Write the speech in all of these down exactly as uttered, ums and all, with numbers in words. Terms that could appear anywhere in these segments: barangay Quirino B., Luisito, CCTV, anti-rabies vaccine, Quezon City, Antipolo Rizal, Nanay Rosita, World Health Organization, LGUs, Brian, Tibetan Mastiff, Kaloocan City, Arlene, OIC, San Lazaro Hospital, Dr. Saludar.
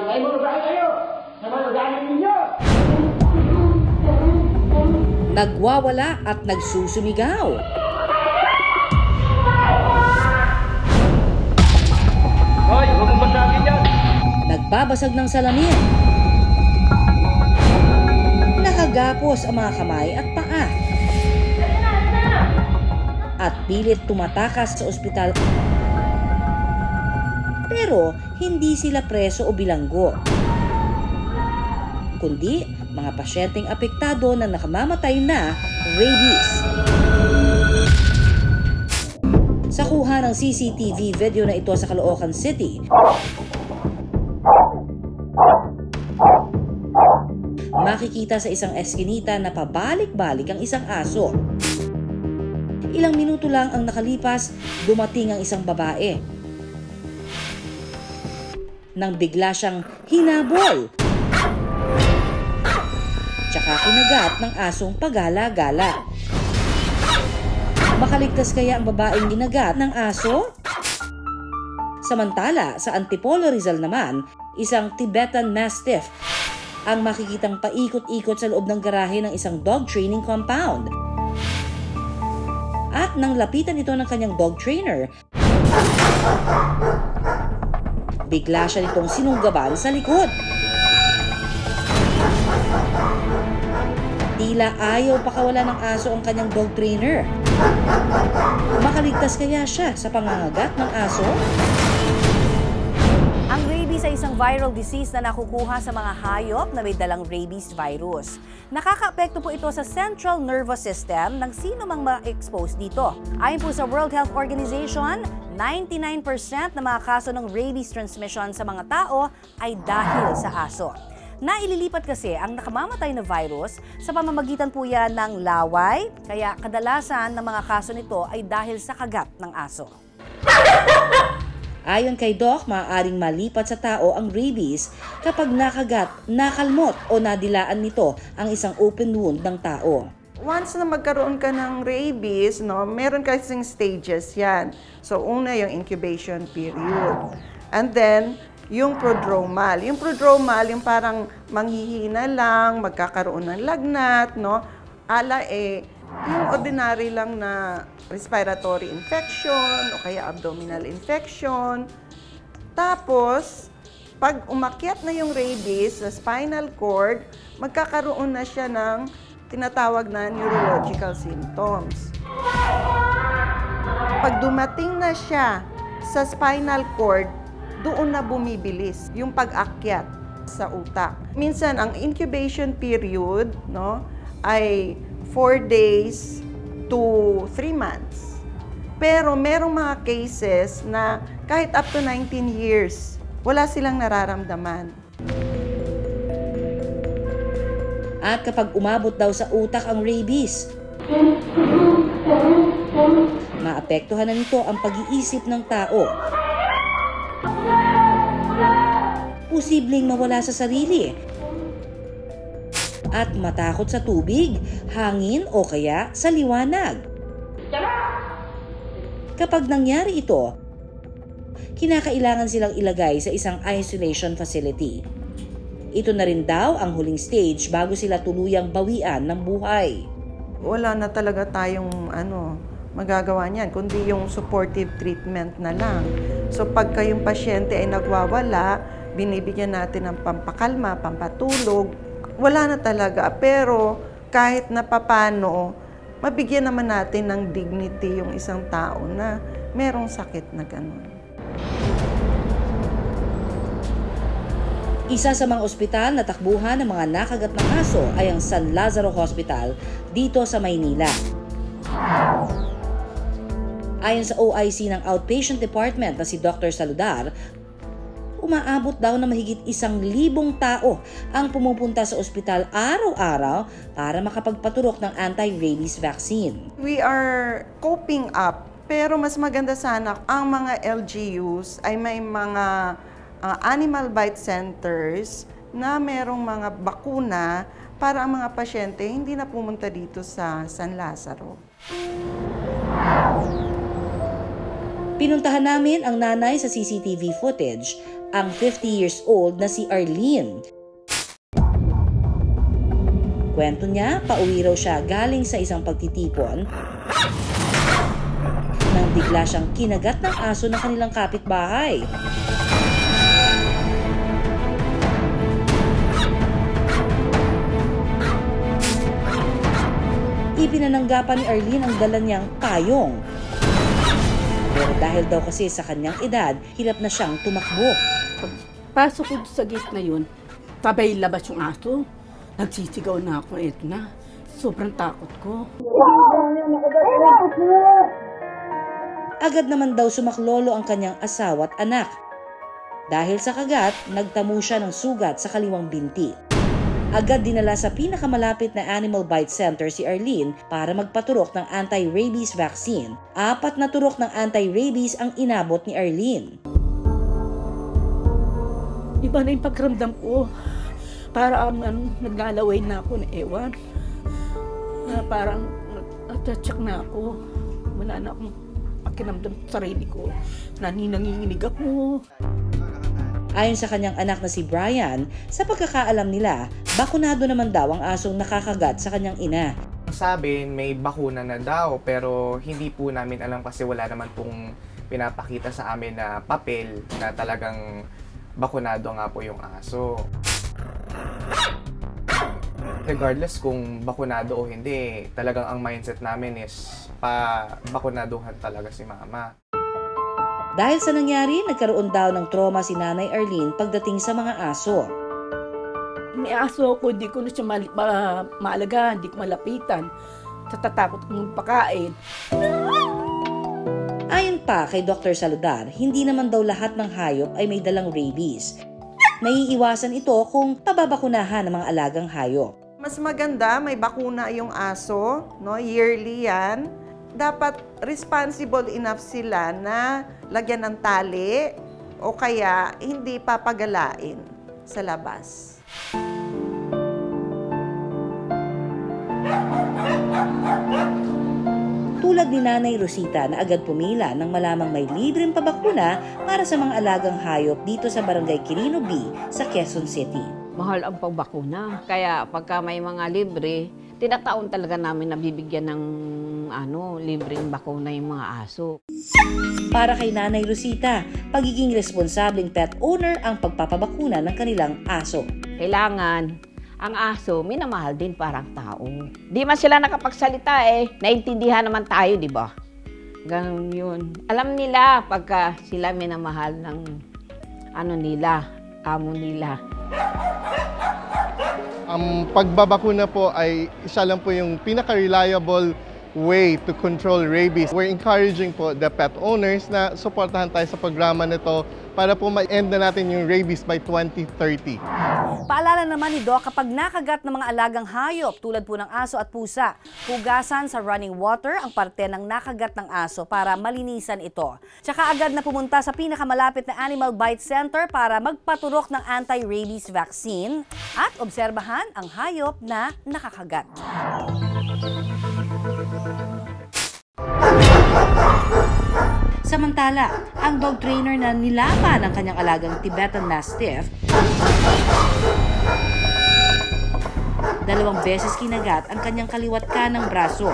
May mga bagay kayo sa mga galing ninyo. Nagwawala at nagsusumigaw. Hoy, huwag mong basagin yan. Nagbabasag ng salamin. Nakagapos ang mga kamay at paa. At pilit tumatakas sa ospital. Pero hindi sila preso o bilanggo, kundi mga pasyenteng apektado na nakamamatay na rabies. Sa kuha ng C C T V video na ito sa Kaloocan City, makikita sa isang eskinita na pabalik-balik ang isang aso. Ilang minuto lang ang nakalipas, dumating ang isang babae. Nang bigla siyang hinabol tsaka kinagat ng asong pagala-gala. Makaligtas kaya ang babaeng ginagat ng aso? Samantala, sa Antipolo Rizal naman, isang Tibetan Mastiff ang makikitang paikot-ikot sa loob ng garahe ng isang dog training compound. At nang lapitan ito ng kanyang dog trainer, bigla siya nitong sinunggaban sa likod. Tila ayaw pakawala ng aso ang kanyang dog trainer. Makaligtas kaya siya sa pangangagat ng aso? Ang rabies ay isang viral disease na nakukuha sa mga hayop na may dalang rabies virus. Nakakaapekto po ito sa central nervous system ng sino mang ma-expose dito. Ayon po sa World Health Organization, ninety-nine percent ng mga kaso ng rabies transmission sa mga tao ay dahil sa aso. Naililipat kasi ang nakamamatay na virus sa pamamagitan po yan ng laway, kaya kadalasan ng mga kaso nito ay dahil sa kagat ng aso. Ayon kay Doc, maaaring malipat sa tao ang rabies kapag nakagat, nakalmot o nadilaan nito ang isang open wound ng tao. Once na magkaroon ka ng rabies, no, meron kasing stages yan. So, una yung incubation period. And then, yung prodromal. Yung prodromal, yung parang manghihina lang, magkakaroon ng lagnat, no? Ala eh, yung ordinary lang na respiratory infection o kaya abdominal infection. Tapos, pag umakyat na yung rabies sa spinal cord, magkakaroon na siya ng tinatawag na neurological symptoms. Pag dumating na siya sa spinal cord, doon na bumibilis yung pag-akyat sa utak. Minsan, ang incubation period, no, ay four days to three months. Pero merong mga cases na kahit up to nineteen years, wala silang nararamdaman. At kapag umabot daw sa utak ang rabies, maapektuhan na nito ang pag-iisip ng tao. Posibleng mawala sa sarili at matakot sa tubig, hangin o kaya sa liwanag. Kapag nangyari ito, kinakailangan silang ilagay sa isang isolation facility. Ito na rin daw ang huling stage bago sila tuluyang bawian ng buhay. Wala na talaga tayong ano, magagawa niyan, kundi yung supportive treatment na lang. So pagka yung pasyente ay nagwawala, binibigyan natin ng pampakalma, pampatulog. Wala na talaga, pero kahit napapano, mabigyan naman natin ng dignity yung isang tao na merong sakit na ganun. Isa sa mga ospital na takbuhan ng mga nakagat ng aso ay ang San Lazaro Hospital dito sa Maynila. Ayon sa O I C ng Outpatient Department na si Doctor Saludar, umaabot daw na mahigit isang libong tao ang pumupunta sa ospital araw-araw para makapagpaturok ng anti-rabies vaccine. We are coping up, pero mas maganda sana ang mga L G Us ay may mga Uh, animal bite centers na merong mga bakuna para ang mga pasyente hindi na pumunta dito sa San Lazaro. Pinuntahan namin ang nanay sa C C T V footage ang fifty years old na si Arlene. Kwento niya, pauwi raw siya galing sa isang pagtitipon nang bigla siyang kinagat ng aso ng kanilang kapitbahay. Ipinananggapan ni Arlene ang dala niyang payong. Pero dahil daw kasi sa kanyang edad, hirap na siyang tumakbo. Pasok ko sa gate na yun, tabay labas yung aso. Nagsisigaw na ako, eto na. Sobrang takot ko. Agad naman daw sumaklolo ang kanyang asawa at anak. Dahil sa kagat, nagtamo siya ng sugat sa kaliwang binti. Agad dinala sa pinakamalapit na Animal Bite Center si Arlene para magpaturok ng anti-rabies vaccine. Apat na turok ng anti-rabies ang inabot ni Arlene. Iba na yung pakiramdam ko. Para um, um, naglalaway na ako na ewan. Na parang natachak na ako. Wala na akong pakiramdam sa sarili ko. Naninanginginig ako. Ayon sa kanyang anak na si Brian, sa pagkakaalam nila, bakunado naman daw ang asong nakakagat sa kanyang ina. Sabi, may bakuna na daw pero hindi po namin alam kasi wala naman pong pinapakita sa amin na papel na talagang bakunado nga po yung aso. Regardless kung bakunado o hindi, talagang ang mindset namin is pa-bakunaduhan talaga si mama. Dahil sa nangyari, nagkaroon daw ng trauma si Nanay Arlene pagdating sa mga aso. May aso ako, di ko na siya ma- ma- maalagaan, di ko malapitan. Tatatakot kong pakain. Ayon pa kay Doctor Saludar, hindi naman daw lahat ng hayop ay may dalang rabies. Naiiwasan ito kung pababakunahan ng mga alagang hayop. Mas maganda, may bakuna yung aso, no? Yearly yan. Dapat responsible enough sila na lagyan ng tali o kaya hindi papagalain sa labas. Tulad ni Nanay Rosita na agad pumila nang malamang may libreng pabakuna para sa mga alagang hayop dito sa barangay Quirino B. sa Quezon City. Mahal ang pagbakuna, kaya pagka may mga libre, tinataon talaga namin na bibigyan ng ano, libreng bakuna yung mga aso. Para kay Nanay Rosita, pagiging responsableng pet owner ang pagpapabakuna ng kanilang aso. Kailangan ang aso minamahal din parang tao. Di man sila nakapagsalita eh, naintindihan naman tayo, di ba? Ganun yun. Alam nila pagka sila minamahal ng ano nila, amo nila. Ang pagbabakuna po ay isa lang po yung pinaka-reliable way to control rabies. We're encouraging po the pet owners na suportahan tayo sa programa nito para po ma-end na natin yung rabies by twenty thirty. Paalala naman ni Doc, kapag nakagat ng mga alagang hayop tulad po ng aso at pusa, hugasan sa running water ang parte ng nakagat ng aso para malinisan ito. Tsaka agad na pumunta sa pinakamalapit na Animal Bite Center para magpaturok ng anti-rabies vaccine at obserbahan ang hayop na nakakagat. Samantala, ang dog trainer na nilaban ang kanyang alagang Tibetan Mastiff, dalawang beses kinagat ang kanyang kaliwat kanang braso.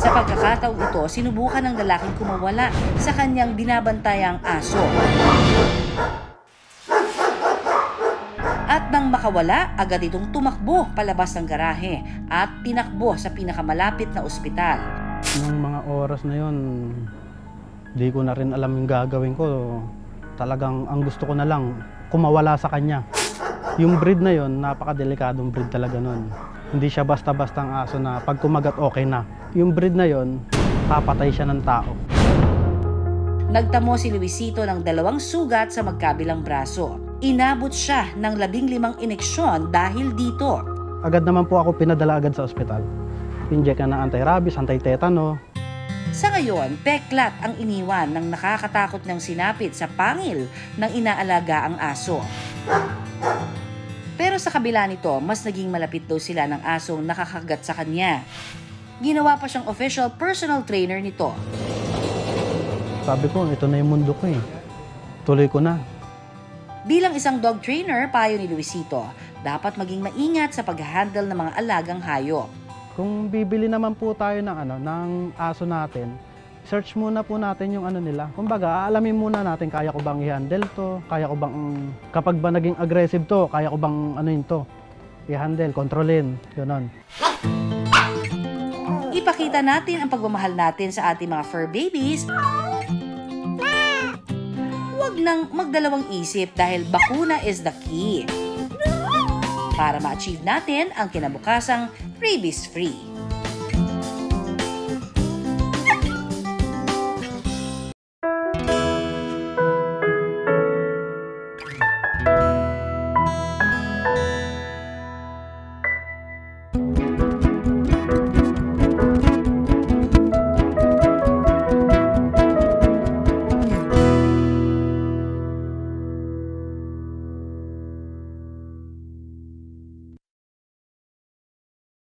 Sa pagkakataong ito, sinubukan ng lalaking kumawala sa kanyang binabantayang aso. At nang makawala, agad itong tumakbo palabas ng garahe at tinakbo sa pinakamalapit na ospital. Noong mga oras na yun, di ko na rin alam yung gagawin ko. Talagang ang gusto ko na lang, kumawala sa kanya. Yung breed na yun, napakadelikadong breed talaga nun. Hindi siya basta-basta ang aso na pag kumagat okay na. Yung breed na yun, papatay siya ng tao. Nagtamo si Luisito ng dalawang sugat sa magkabilang braso. Inabot siya ng labing limang ineksyon dahil dito. Agad naman po ako pinadala agad sa ospital. Inject na ng anti-rabies, anti-tetano. Sa ngayon, peklat ang iniwan ng nakakatakot ng sinapit sa pangil ng inaalaga ang aso. Pero sa kabila nito, mas naging malapit daw sila ng asong nakakagat sa kanya. Ginawa pa siyang official personal trainer nito. Sabi ko, ito na yung mundo ko eh. Tuloy ko na. Bilang isang dog trainer, payo ni Luisito, dapat maging maingat sa pag-handle ng mga alagang hayop. Kung bibili naman po tayo ng, ano, ng aso natin, search muna po natin yung ano nila. Kumbaga, aalamin muna natin, kaya ko bang i-handle to? Kaya ko bang, kapag ba naging aggressive to, kaya ko bang ano yun to? I-handle, kontrolin, gano'n. Ipakita natin ang pagmamahal natin sa ating mga fur babies. Huwag nang magdalawang isip dahil bakuna is the key para ma-achieve natin ang kinabukasang rabies-free.